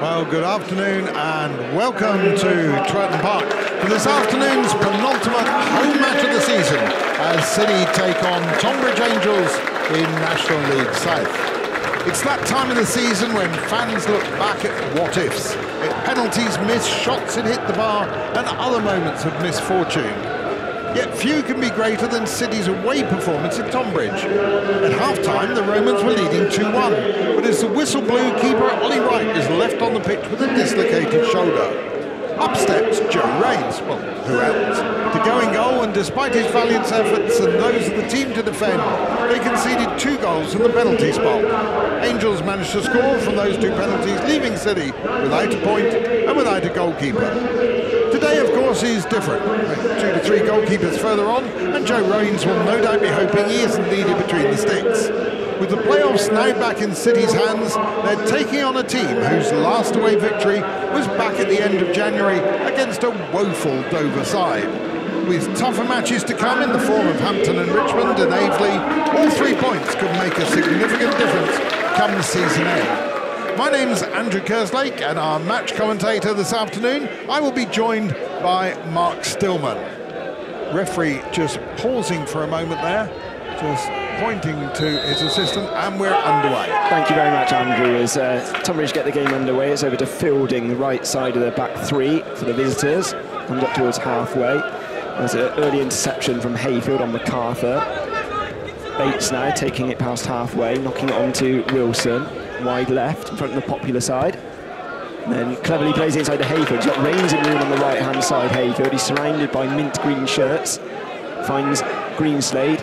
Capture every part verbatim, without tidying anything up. Well, good afternoon and welcome to Twerton Park for this afternoon's penultimate home match of the season as City take on Tonbridge Angels in National League South. It's that time of the season when fans look back at what-ifs, at penalties, missed shots that hit the bar and other moments of misfortune. Yet few can be greater than City's away performance at Tonbridge. At half-time, the Romans were leading two one, but as the whistle blew, keeper Ollie Wright is left on the pitch with a dislocated shoulder. Up steps Joe Rains, well, who else, to go in goal, and despite his valiant efforts and those of the team to defend, they conceded two goals in the penalty spot. Angels managed to score from those two penalties, leaving City without a point and without a goalkeeper. Today, of course, is different. Two to three goalkeepers further on, and Joe Rains will no doubt be hoping he isn't needed between the sticks. With the playoffs now back in City's hands, they're taking on a team whose last away victory was back at the end of January against a woeful Dover side. With tougher matches to come in the form of Hampton and Richmond and Aveley, all three points could make a significant difference come the season end. My name's Andrew Kerslake, and our match commentator this afternoon, I will be joined by Mark Stillman. Referee just pausing for a moment there, just pointing to his assistant, and we're underway. Thank you very much, Andrew. As uh, Tonbridge get the game underway, it's over to fielding the right side of the back three for the visitors, comes up towards halfway. There's an early interception from Hayfield on MacArthur. Bates now taking it past halfway, knocking it on to Wilson. Wide left in front of the popular side, and then cleverly plays inside to Hayfield. He's got Rains in room on the right hand side. Hayfield, he's surrounded by mint green shirts, finds Greenslade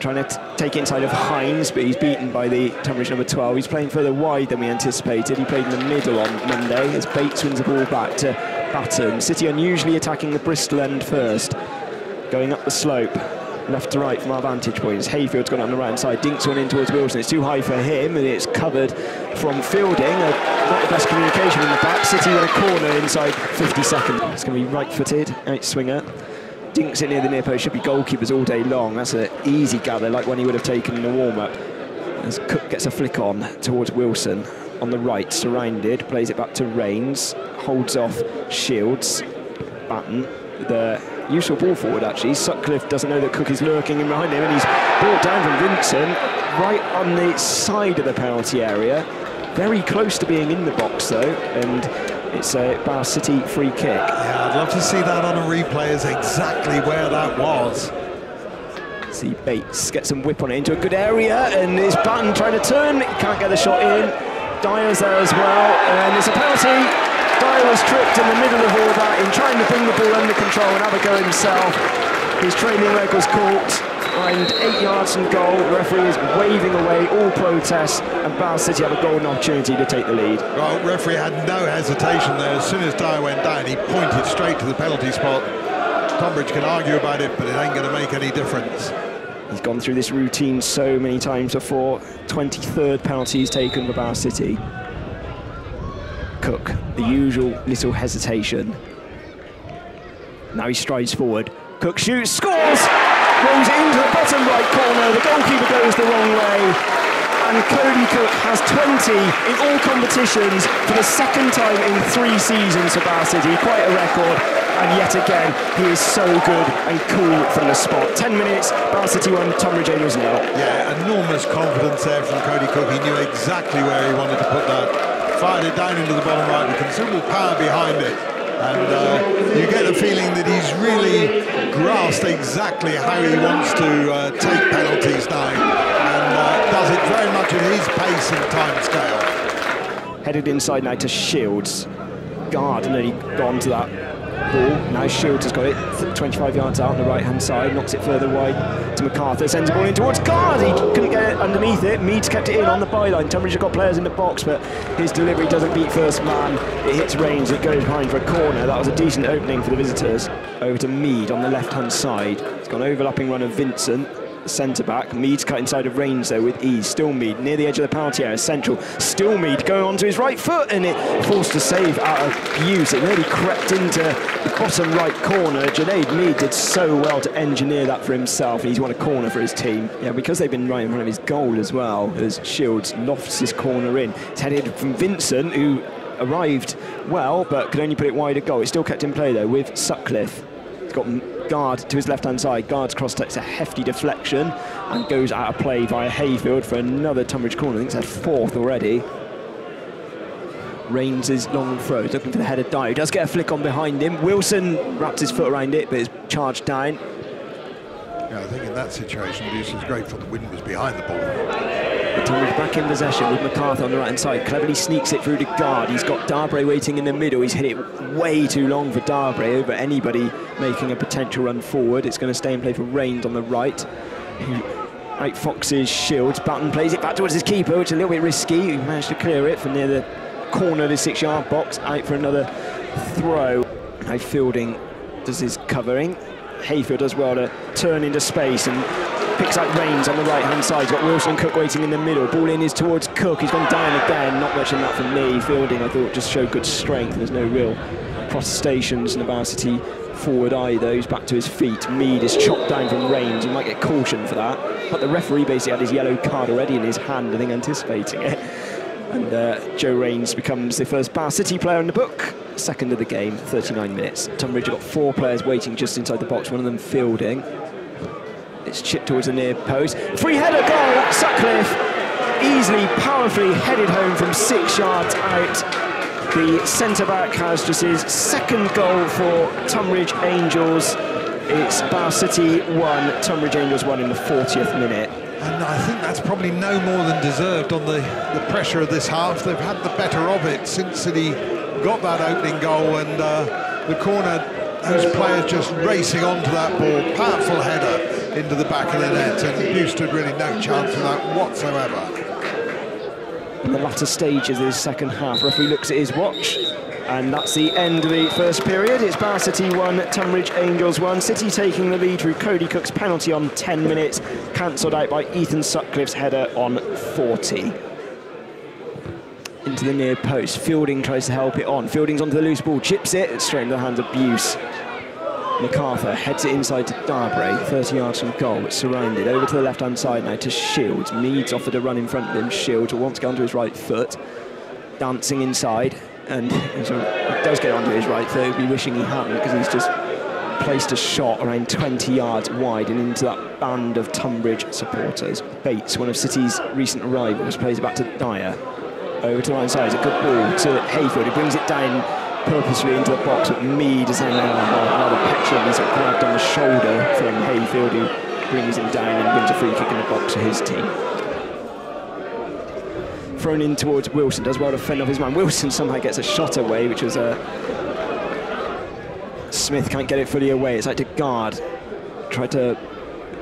trying to take inside of Hines, but he's beaten by the Tonbridge number twelve. He's playing further wide than we anticipated. He played in the middle on Monday as Bates wins the ball back to Batten. City unusually attacking the Bristol end first, going up the slope left to right from our vantage points. Hayfield's gone on the right-hand side, dinks one in towards Wilson. It's too high for him, and it's covered from Fielding. A, not the best communication in the back. City with a corner inside fifty seconds. It's going to be right-footed, out-swinger. Dinks it near the near post. Should be goalkeepers all day long. That's an easy gather, like one he would have taken in the warm-up. As Cook gets a flick on towards Wilson on the right, surrounded, plays it back to Rains, holds off Shields, Batten, the useful ball forward actually. Sutcliffe doesn't know that Cook is lurking in behind him, and he's brought down from Vincent right on the side of the penalty area. Very close to being in the box though, and it's a Bath City free kick. Yeah, I'd love to see that on a replay, as exactly where that was. See Bates get some whip on it into a good area, and it's Batten trying to turn, can't get the shot in. Dyer's there as well, and it's a penalty. Dyer was tripped in the middle of all that in trying to bring the ball under control and have a go himself. His trailing leg was caught, and eight yards from goal. The referee is waving away all protests, and Bath City have a golden opportunity to take the lead. Well, referee had no hesitation there. As soon as Dyer went down, he pointed straight to the penalty spot. Tonbridge can argue about it, but it ain't going to make any difference. He's gone through this routine so many times before. twenty-third penalties taken for Bath City. Cook, the usual little hesitation. Now he strides forward. Cook shoots, scores! Goes into the bottom right corner. The goalkeeper goes the wrong way. And Cody Cook has twenty in all competitions for the second time in three seasons for Bath City. Quite a record. And yet again, he is so good and cool from the spot. Ten minutes, Bath City won, Tonbridge Angels nil. Yeah, enormous confidence there from Cody Cook. He knew exactly where he wanted to put that. Fired it down into the bottom right with considerable power behind it, and uh, you get the feeling that he's really grasped exactly how he wants to uh, take penalties now, and uh, does it very much at his pace and time scale. Headed inside now to Shields. Guard nearly gone to that ball. Now Shields has got it twenty-five yards out on the right hand side, knocks it further wide to MacArthur, sends the ball in towards Guard. He couldn't get it underneath it. Meads kept it in on the byline. Tonbridge have got players in the box, but his delivery doesn't beat first man. It hits Rains, it goes behind for a corner. That was a decent opening for the visitors. Over to Mead on the left hand side. It's got an overlapping run of Vincent. centre-back. Mead's cut inside of range there with ease. Stillmead near the edge of the penalty area, central. Stillmead going onto his right foot, and it forced a save out of Hughes. It nearly crept into the bottom right corner. Junaid Mead did so well to engineer that for himself, and he's won a corner for his team. Yeah, because they've been right in front of his goal as well, as Shields lofts his corner in. It's headed from Vincent, who arrived well, but could only put it wide of goal. It's still kept in play, though, with Sutcliffe. He's got Guard to his left-hand side. Guard's cross takes a hefty deflection and goes out of play via Hayfield for another Tonbridge corner. I think it's their fourth already. Reigns is long throw. He's looking for the header. Dye does get a flick on behind him. Wilson wraps his foot around it, but it's charged down. Yeah, I think in that situation, Wilson's was grateful the wind was behind the ball. Tonbridge back in possession with MacArthur on the right-hand side. Cleverly sneaks it through to Guard. He's got Darbre waiting in the middle. He's hit it way too long for Darbre over anybody making a potential run forward. It's going to stay in play for Rains on the right. Right Fox's Shields. Batten plays it back towards his keeper, which is a little bit risky. He managed to clear it from near the corner of the six-yard box. Out for another throw. Now Fielding does his covering. Hayfield does well to turn into space and picks up Reigns on the right-hand side. He's got Wilson Cook waiting in the middle. Ball in is towards Cook. He's gone down again. Not much in that from me. Fielding, I thought, just showed good strength. There's no real protestations in the varsity forward either. He's back to his feet. Mead is chopped down from Reigns. He might get caution for that. But the referee basically had his yellow card already in his hand, I think, anticipating it. And uh, Joe Reigns becomes the first Bath City player in the book. Second of the game, thirty-nine minutes. Tonbridge have got four players waiting just inside the box, one of them Fielding. It's chipped towards the near post. Free header goal. Sutcliffe easily, powerfully headed home from six yards out. The centre-back has just his second goal for Tonbridge Angels. It's Bath City one, Tonbridge Angels one in the fortieth minute. And I think that's probably no more than deserved on the, the pressure of this half. They've had the better of it since City got that opening goal, and uh, the corner. Those players just racing onto that ball. Powerful header into the back of the net, and Hughes stood really no chance of that whatsoever. In the latter stages of the second half, referee looks at his watch, and that's the end of the first period. It's Bath City one, Tonbridge Angels one. City taking the lead through Cody Cook's penalty on ten minutes, cancelled out by Ethan Sutcliffe's header on forty. Into the near post. Fielding tries to help it on. Fielding's onto the loose ball, chips it, straight into the hands of Buse. MacArthur heads it inside to Darbre, thirty yards from goal. It's surrounded. Over to the left-hand side now to Shields. Meads offered a run in front of him. Shields will want to get onto his right foot. Dancing inside, and he sort of does get onto his right foot. He'll be wishing he hadn't, because he's just placed a shot around twenty yards wide and into that band of Tonbridge supporters. Bates, one of City's recent arrivals, plays it back to Dyer. Over to the right side, it's a good ball to Hayfield, who brings it down purposefully into the box, but Mead is hanging on by another petulant. He's grabbed on the shoulder from Hayfield, who brings him down and wins a free kick in the box for his team. Thrown in towards Wilson, does well to fend off his man. Wilson somehow gets a shot away, which was a... Smith can't get it fully away. It's like to Guard, tried to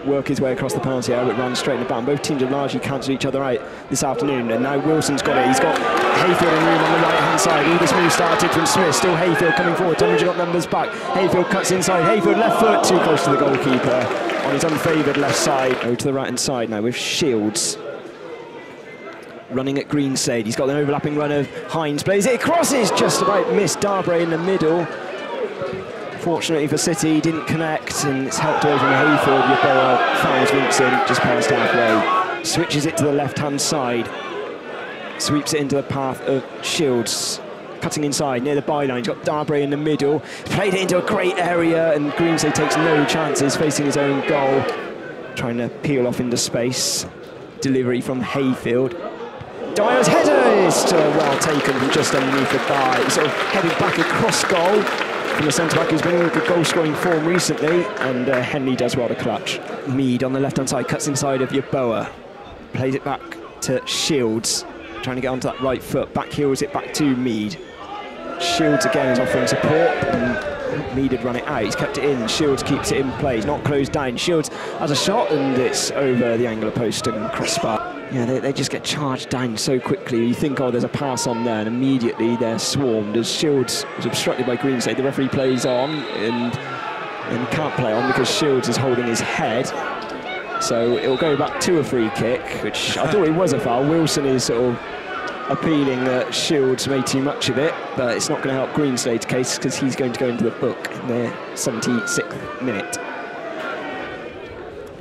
work his way across the penalty area, but ran straight in the bound. Both teams have largely cancelled each other out this afternoon, and now Wilson's got it. He's got Hayfield in room on the right-hand side. All this move started from Smith. Still Hayfield coming forward. Tonbridge got numbers back. Hayfield cuts inside. Hayfield left foot, too close to the goalkeeper on his unfavoured left side. Over to the right-hand side now with Shields. Running at Greenside. He's got an overlapping run of Hines. Plays it. Crosses just about missed. Darbre in the middle. Fortunately for City, he didn't connect, and it's helped over from Hayfield. Yeboah fouls Vincent, just passed halfway. Switches it to the left-hand side. Sweeps it into the path of Shields. Cutting inside, near the byline. He's got Darbre in the middle. Played it into a great area, and Greensay takes no chances, facing his own goal. Trying to peel off into space. Delivery from Hayfield. Dyer's header is well taken from just underneath the bar. He's sort of headed back across goal. From the centre-back, who's been in good goal-scoring form recently, and uh, Henley does well to clutch. Mead on the left-hand side, cuts inside of Yeboah, plays it back to Shields, trying to get onto that right foot, back heels it back to Mead. Shields again is offering support, and Mead had run it out. He's kept it in. Shields keeps it in play. He's not closed down. Shields has a shot, and it's over the angle of post and crossbar. Yeah, they, they just get charged down so quickly. You think, oh, there's a pass on there, and immediately they're swarmed. As Shields is obstructed by Greenside, the referee plays on and, and can't play on because Shields is holding his head. So it'll go back to a free kick, which I thought it was a foul. Wilson is sort of appealing that Shields made too much of it, but it's not going to help Greenslade's case because he's going to go into the book in the seventy-sixth minute.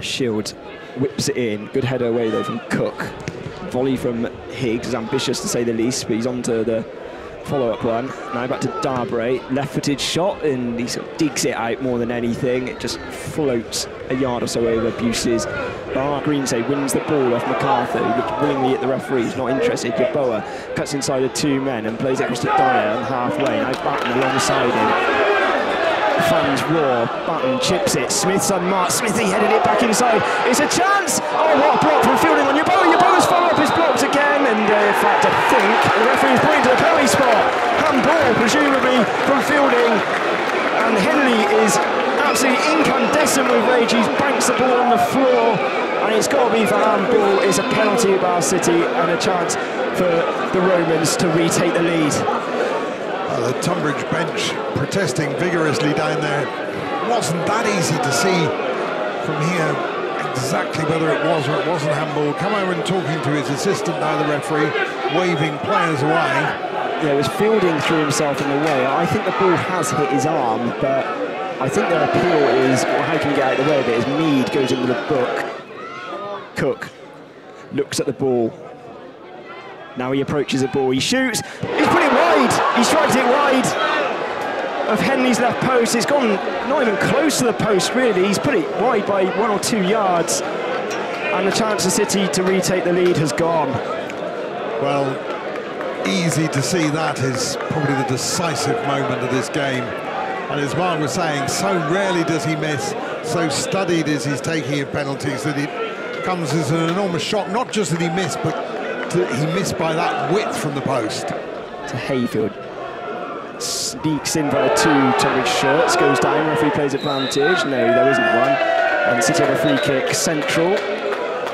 Shields whips it in. Good header away though from Cook. Volley from Higgs is ambitious to say the least, but he's on to the follow-up one. Now back to Darbre, left-footed shot, and he sort of digs it out more than anything. It just floats a yard or so over Buce's bar. Greenslade wins the ball off MacArthur, who looked willingly at the referee. He's not interested. Yaboah cuts inside the two men and plays it across to Dyer on halfway. Now Button alongside him. Fans roar. Button chips it. Smith's unmarked. Smithy headed it back inside. It's a chance! Oh, what a block from Fielding on Yaboah. Yaboah's follow-up is blocked again, and uh, in fact, I think the referee's pointing to the penalty spot. Handball, presumably, from Fielding, and Henley is absolutely incandescent with rage. He banks the ball on the floor, and it's got to be for handball. It's a penalty by City, and a chance for the Romans to retake the lead. The Tonbridge bench protesting vigorously down there. It wasn't that easy to see from here exactly whether it was or it wasn't handball. Come over and talking to his assistant now, the referee, waving players away. Yeah, it was Fielding threw himself in the way. I think the ball has hit his arm, but I think their appeal is, well, how can you get out of the way of it, is Mead goes into the book. Cook looks at the ball. Now he approaches the ball, he shoots, he's put it wide, he strikes it wide of Henley's left post. It's gone not even close to the post really, he's put it wide by one or two yards, and the chance for City to retake the lead has gone. Well, easy to see that is probably the decisive moment of this game, and as Mark was saying, so rarely does he miss, so studied is his taking of penalties that it comes as an enormous shock, not just that he missed, but he missed by that width from the post. To Hayfield. Sneaks in by two Tonbridge shirts, goes down, referee plays advantage. No, there isn't one. And City have a free kick central.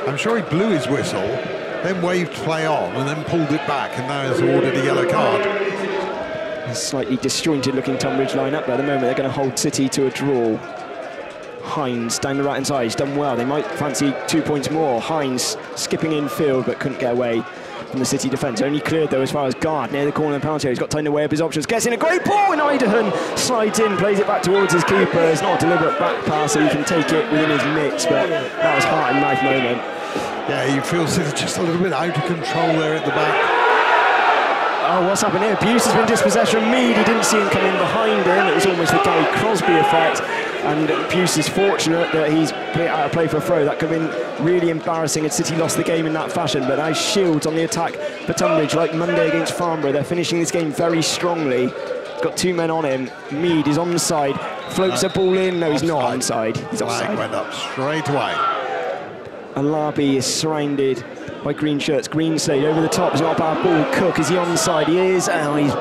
I'm sure he blew his whistle, then waved play on, and then pulled it back, and now has ordered a yellow card. A slightly disjointed looking Tonbridge line-up, but at the moment they're going to hold City to a draw. Hines down the right-hand side, he's done well, they might fancy two points more. Hines skipping in field but couldn't get away from the City defence. Only cleared though as far as Guard near the corner of penalty. He's got time to weigh up his options, gets in a great ball, and Idahan slides in, plays it back towards his keeper. It's not a deliberate back pass, so he can take it within his mitts, but that was heart and knife moment. Yeah, you feel City just a little bit out of control there at the back. Oh, what's happened here? Buse has been dispossession. Mead, he didn't see him come in behind him. It was almost the Gary Crosby effect. And Buse is fortunate that he's out of play for a throw. That could have been really embarrassing had City lost the game in that fashion. But now Shields on the attack for Tonbridge, like Monday against Farnborough. They're finishing this game very strongly. He's got two men on him. Mead is onside. Floats no. the ball in. No, he's not onside. He's offside. Flag went up straight away. Alabi is surrounded by green shirts. Greenslade over the top, it's not a bad ball. Cook, is he onside? He is, and he's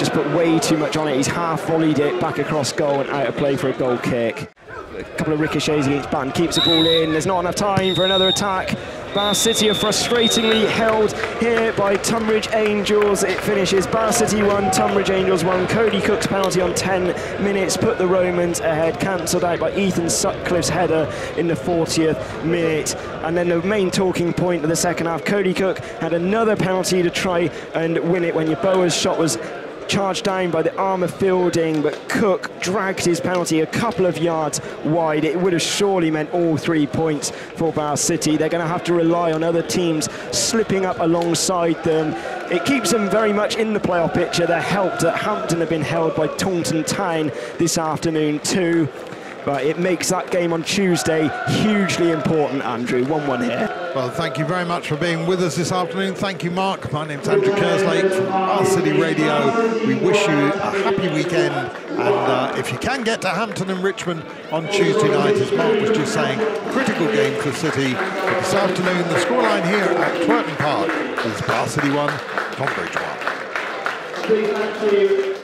just put way too much on it. He's half volleyed it back across goal and out of play for a goal kick. A couple of ricochets against Button, keeps the ball in. There's not enough time for another attack. Bath City are frustratingly held here by Tonbridge Angels. It finishes Bath City one, Tonbridge Angels one. Cody Cook's penalty on ten minutes put the Romans ahead, cancelled out by Ethan Sutcliffe's header in the fortieth minute. And then the main talking point of the second half, Cody Cook had another penalty to try and win it when Yaboah's shot was charged down by the arm of Fielding, but Cook dragged his penalty a couple of yards wide. It would have surely meant all three points for Bath City. They're going to have to rely on other teams slipping up alongside them. It keeps them very much in the playoff picture. They're helped that Hampton have been held by Taunton Town this afternoon too, but it makes that game on Tuesday hugely important, Andrew. one one here. Well, thank you very much for being with us this afternoon. Thank you, Mark. My name's Andrew Kerslake from Bath City Radio. We wish you a happy weekend, and uh, if you can get to Hampton and Richmond on Tuesday night, as Mark was just saying, critical game for City. But this afternoon, the scoreline here at Twerton Park is Bath City one, Tonbridge one.